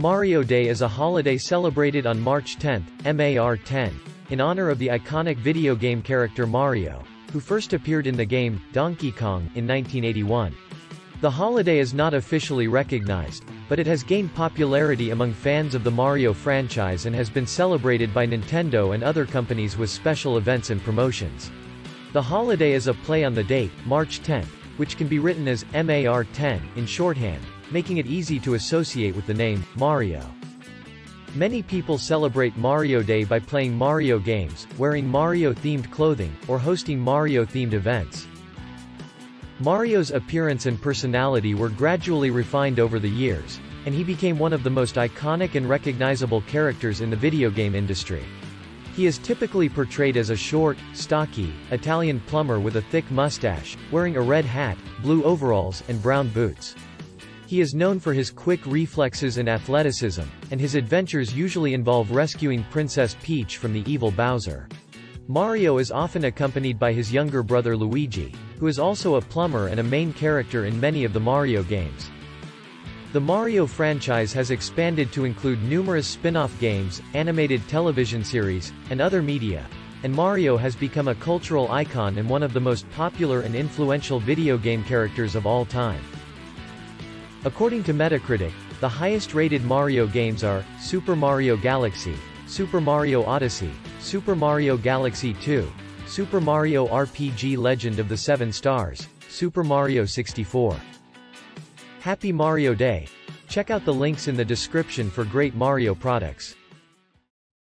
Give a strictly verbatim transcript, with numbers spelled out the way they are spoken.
Mario Day is a holiday celebrated on March tenth, May ten, in honor of the iconic video game character Mario, who first appeared in the game, Donkey Kong, in nineteen eighty-one. The holiday is not officially recognized, but it has gained popularity among fans of the Mario franchise and has been celebrated by Nintendo and other companies with special events and promotions. The holiday is a play on the date, March tenth, which can be written as Mar ten, in shorthand, making it easy to associate with the name, Mario. Many people celebrate Mario Day by playing Mario games, wearing Mario-themed clothing, or hosting Mario-themed events. Mario's appearance and personality were gradually refined over the years, and he became one of the most iconic and recognizable characters in the video game industry. He is typically portrayed as a short, stocky, Italian plumber with a thick mustache, wearing a red hat, blue overalls, and brown boots. He is known for his quick reflexes and athleticism, and his adventures usually involve rescuing Princess Peach from the evil Bowser. Mario is often accompanied by his younger brother Luigi, who is also a plumber and a main character in many of the Mario games. The Mario franchise has expanded to include numerous spin-off games, animated television series, and other media, and Mario has become a cultural icon and one of the most popular and influential video game characters of all time. According to Metacritic, the highest-rated Mario games are Super Mario Galaxy, Super Mario Odyssey, Super Mario Galaxy two, Super Mario R P G Legend of the Seven Stars, Super Mario sixty-four. Happy Mario Day! Check out the links in the description for great Mario products.